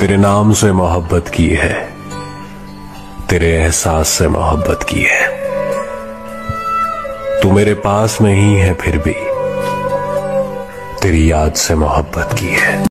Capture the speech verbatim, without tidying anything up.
तेरे नाम से मोहब्बत की है, तेरे एहसास से मोहब्बत की है। तू मेरे पास नहीं है फिर भी तेरी याद से मोहब्बत की है।